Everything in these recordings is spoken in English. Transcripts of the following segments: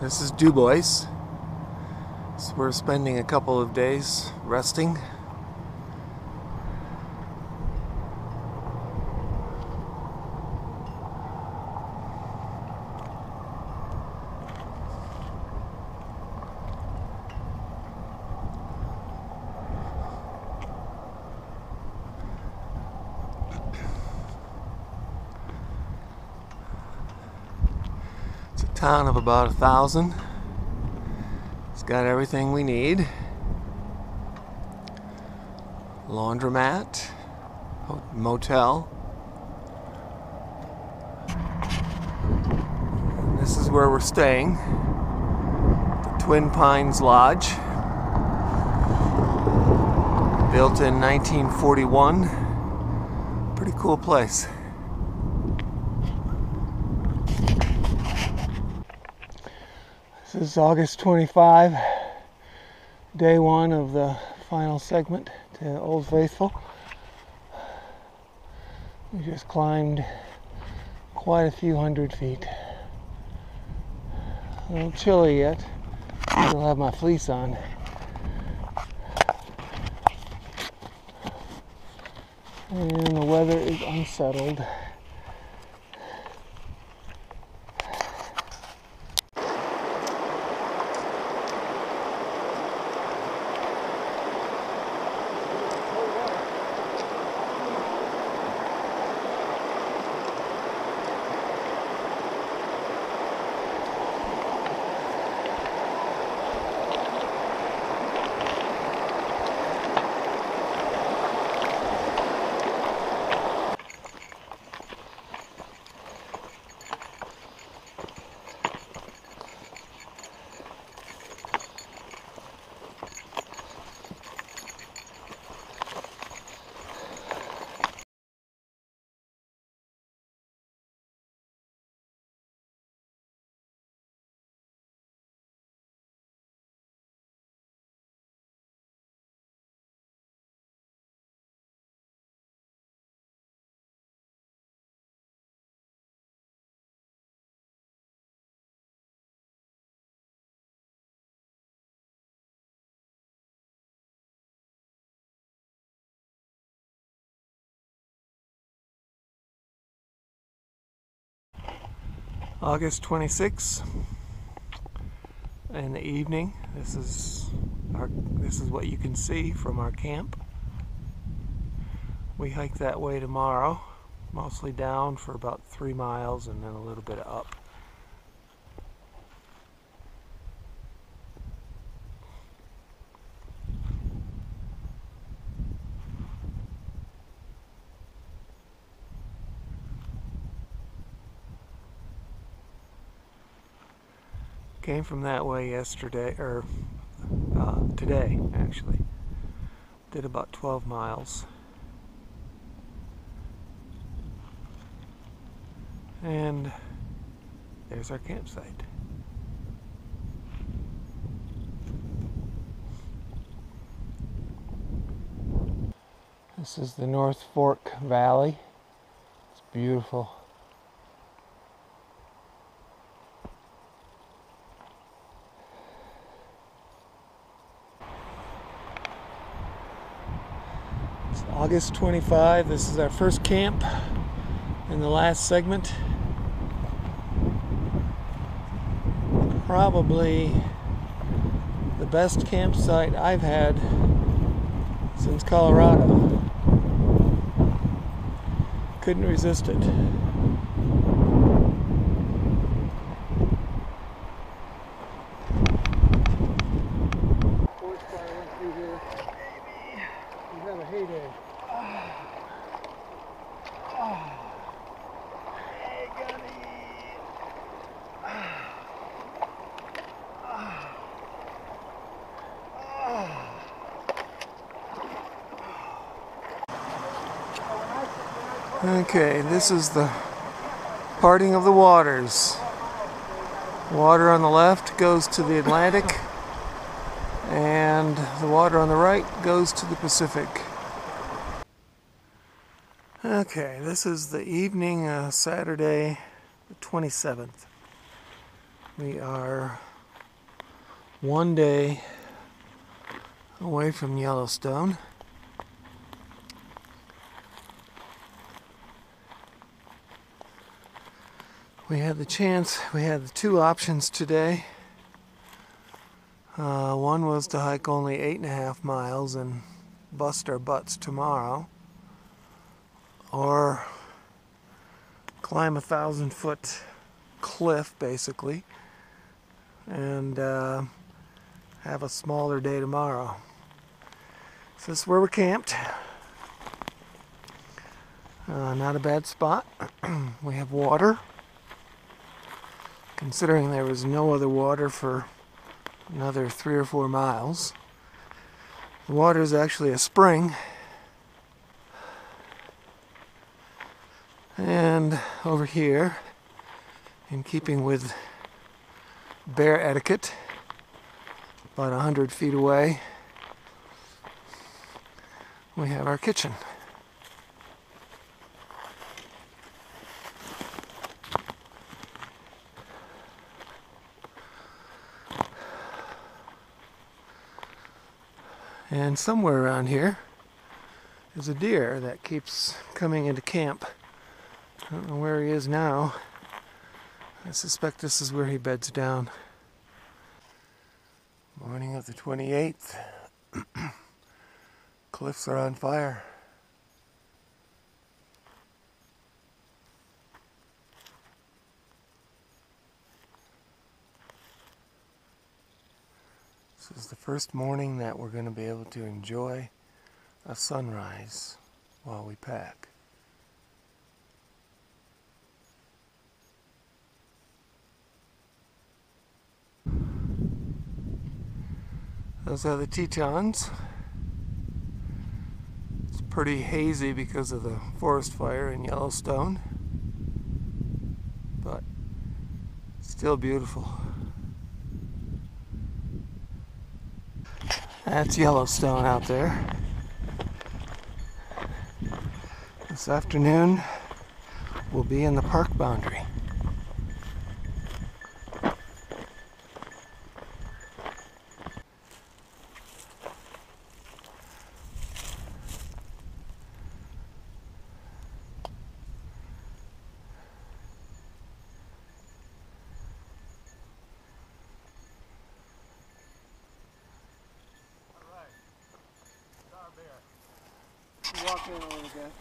This is Dubois. So we're spending a couple of days resting. Town of about 1,000. It's got everything we need. Laundromat, motel. And this is where we're staying, the Twin Pines Lodge, built in 1941. Pretty cool place. This is August 25, day one of the final segment to Old Faithful. We just climbed quite a few hundred feet. A little chilly yet. I still have my fleece on. And the weather is unsettled. August 26th in the evening. This is what you can see from our camp. We hike that way tomorrow, mostly down for about 3 miles and then a little bit up. Came from that way yesterday, or today actually. Did about 12 miles. And there's our campsite. This is the North Fork Valley. It's beautiful. August 25, this is our first camp and the last segment. Probably the best campsite I've had since Colorado. Couldn't resist it. Okay, this is the parting of the waters. Water on the left goes to the Atlantic, and the water on the right goes to the Pacific. Okay, this is the evening, Saturday the 27th. We are one day away from Yellowstone. We had the chance, we had the two options today. One was to hike only 8.5 miles and bust our butts tomorrow, or climb a 1,000-foot cliff basically and have a smaller day tomorrow. So this is where we're camped. Not a bad spot. We have water. Considering there was no other water for another 3 or 4 miles. The water is actually a spring. And over here, in keeping with bear etiquette, about 100 feet away, we have our kitchen. And somewhere around here is a deer that keeps coming into camp. I don't know where he is now. I suspect this is where he beds down. Morning of the 28th. Cliffs are on fire. This is the first morning that we're going to be able to enjoy a sunrise while we pack. Those are the Tetons. It's pretty hazy because of the forest fire in Yellowstone, but still beautiful. That's Yellowstone out there. This afternoon, we'll be in the park boundary.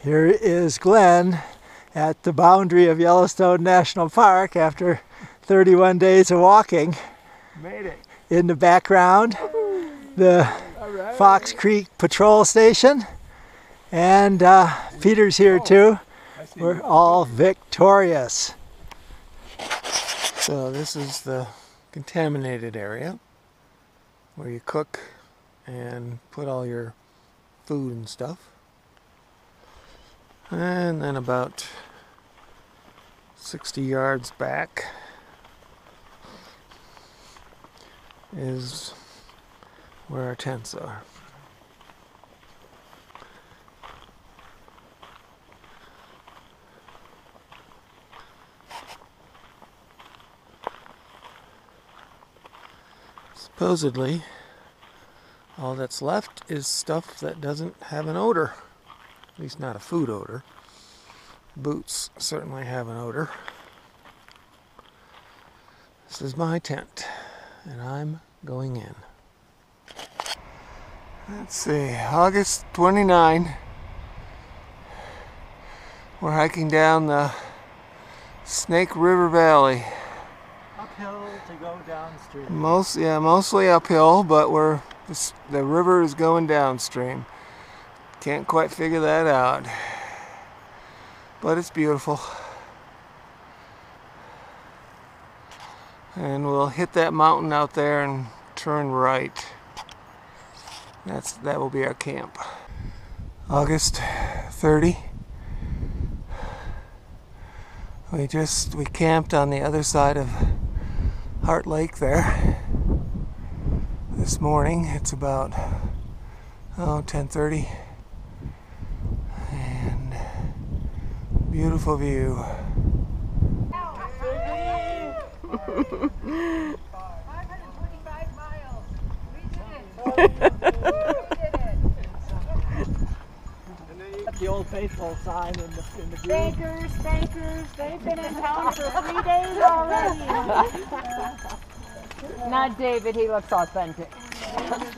Here is Glenn at the boundary of Yellowstone National Park after 31 days of walking. Made it. In the background, the Fox Creek patrol station, and Peter's here too. We're all victorious. So this is the contaminated area where you cook and put all your food and stuff. And then about 60 yards back is where our tents are. Supposedly, all that's left is stuff that doesn't have an odor. At least not a food odor. Boots certainly have an odor. This is my tent, and I'm going in. Let's see, August 29. We're hiking down the Snake River Valley. Uphill to go downstream. Mostly uphill, but the river is going downstream. Can't quite figure that out, but it's beautiful. And we'll hit that mountain out there and turn right. That will be our camp. August 30. We camped on the other side of Heart Lake there this morning. It's about 10:30. Beautiful view. Faithful sign in the green. Bakers, they've been in town for 3 days already. Not David, he looks authentic.